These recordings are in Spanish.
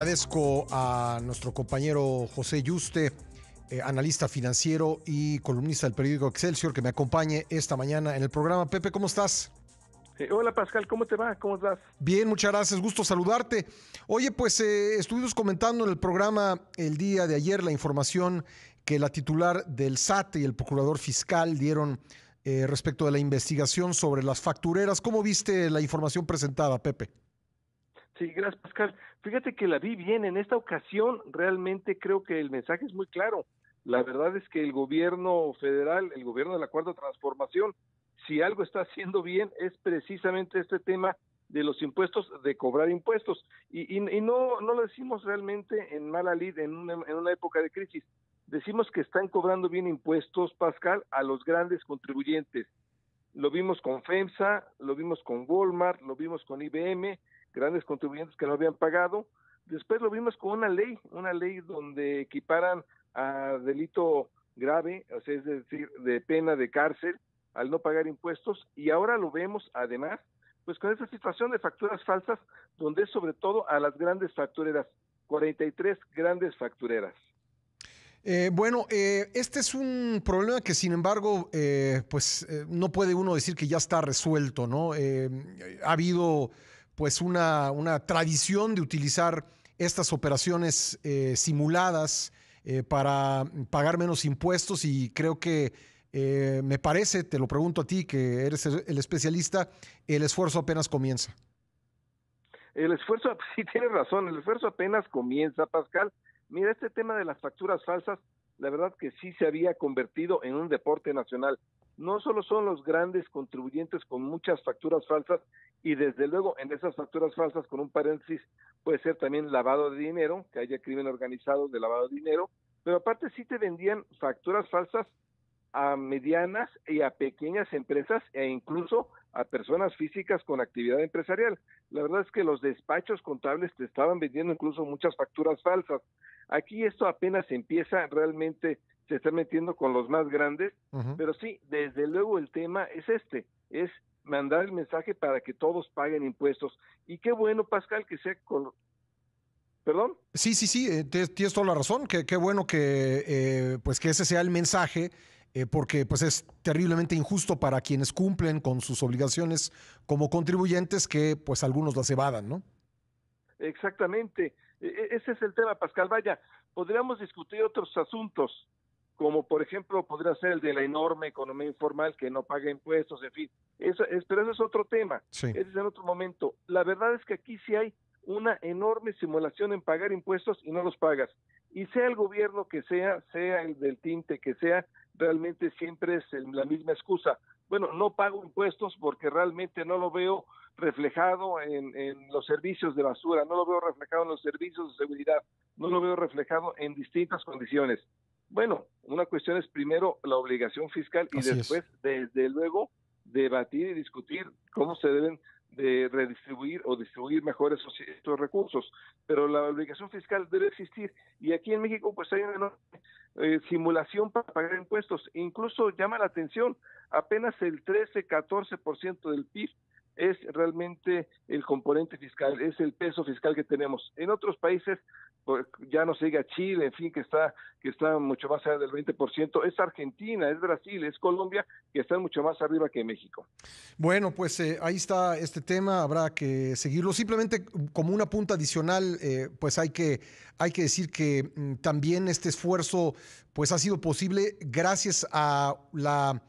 Agradezco a nuestro compañero José Yuste, analista financiero y columnista del periódico Excelsior, que me acompañe esta mañana en el programa. Pepe, ¿cómo estás? Hola Pascal, ¿cómo te va? ¿Cómo estás? Bien, muchas gracias, gusto saludarte. Oye, pues estuvimos comentando en el programa el día de ayer la información que la titular del SAT y el procurador fiscal dieron respecto de la investigación sobre las factureras. ¿Cómo viste la información presentada, Pepe? Sí, gracias Pascal. Fíjate que la vi bien en esta ocasión, realmente creo que el mensaje es muy claro. La verdad es que el gobierno federal, el gobierno de la Cuarta Transformación, si algo está haciendo bien es precisamente este tema de los impuestos, de cobrar impuestos. Y no lo decimos realmente en mala lid, en una época de crisis. Decimos que están cobrando bien impuestos, Pascal, a los grandes contribuyentes. Lo vimos con FEMSA, lo vimos con Walmart, lo vimos con IBM, grandes contribuyentes que no habían pagado. Después lo vimos con una ley donde equiparan a delito grave, o sea, es decir, de pena de cárcel, al no pagar impuestos, y ahora lo vemos además, pues con esa situación de facturas falsas, donde es sobre todo a las grandes factureras, 43 grandes factureras. Este es un problema que sin embargo, no puede uno decir que ya está resuelto, ¿no? Ha habido pues una tradición de utilizar estas operaciones simuladas para pagar menos impuestos, y creo que me parece, te lo pregunto a ti que eres el especialista, el esfuerzo apenas comienza. El esfuerzo, sí tienes razón, el esfuerzo apenas comienza, Pascal. Mira, este tema de las facturas falsas, la verdad que sí se había convertido en un deporte nacional. No solo son los grandes contribuyentes con muchas facturas falsas, y desde luego en esas facturas falsas, con un paréntesis, puede ser también lavado de dinero, que haya crimen organizado de lavado de dinero, pero aparte sí te vendían facturas falsas a medianas y a pequeñas empresas e incluso a personas físicas con actividad empresarial. La verdad es que los despachos contables te estaban vendiendo incluso muchas facturas falsas. Aquí esto apenas empieza, realmente se está metiendo con los más grandes, pero sí, desde luego el tema es es mandar el mensaje para que todos paguen impuestos. Y qué bueno, Pascal, que sea con... ¿Perdón? Sí, tienes toda la razón, qué bueno que, que ese sea el mensaje, porque pues es terriblemente injusto para quienes cumplen con sus obligaciones como contribuyentes, que pues algunos las evadan, ¿no? Exactamente, ese es el tema, Pascal. Vaya, podríamos discutir otros asuntos, como por ejemplo podría ser el de la enorme economía informal que no paga impuestos, en fin, pero eso es otro tema, sí. Ese es en otro momento. La verdad es que aquí sí hay una enorme simulación en pagar impuestos y no los pagas, y sea el gobierno que sea el del tinte que sea, realmente siempre es la misma excusa. Bueno, no pago impuestos porque realmente no lo veo reflejado en los servicios de basura, no lo veo reflejado en los servicios de seguridad, no lo veo reflejado en distintas condiciones. Bueno, una cuestión es primero la obligación fiscal y después, desde luego, debatir y discutir cómo se deben de redistribuir o distribuir mejor estos recursos. Pero la obligación fiscal debe existir, y aquí en México pues hay una enorme simulación para pagar impuestos. Incluso llama la atención, apenas el 13-14% del PIB es realmente el componente fiscal, es el peso fiscal que tenemos. En otros países, ya no se diga Chile, en fin, que está mucho más allá del 20%, es Argentina, es Brasil, es Colombia, que están mucho más arriba que México. Bueno, pues ahí está este tema, habrá que seguirlo. Simplemente como una punta adicional, pues hay que decir que también este esfuerzo pues ha sido posible gracias a la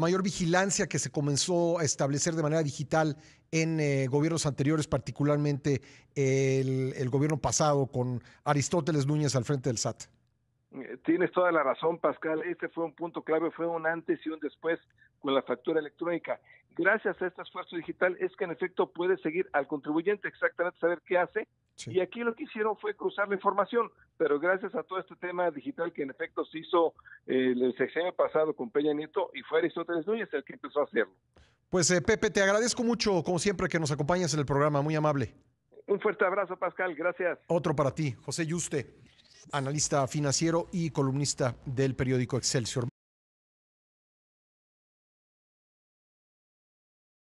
mayor vigilancia que se comenzó a establecer de manera digital en gobiernos anteriores, particularmente el gobierno pasado con Aristóteles Núñez al frente del SAT. Tienes toda la razón, Pascal. Este fue un punto clave, fue un antes y un después con la factura electrónica. Gracias a este esfuerzo digital es que en efecto puede seguir al contribuyente, exactamente saber qué hace. Sí. Y aquí lo que hicieron fue cruzar la información, pero gracias a todo este tema digital que en efecto se hizo el sexenio pasado con Peña Nieto, y fue Aristóteles Núñez el que empezó a hacerlo. Pues Pepe, te agradezco mucho, como siempre, que nos acompañes en el programa, muy amable. Un fuerte abrazo, Pascal, gracias. Otro para ti, José Yuste, analista financiero y columnista del periódico Excelsior.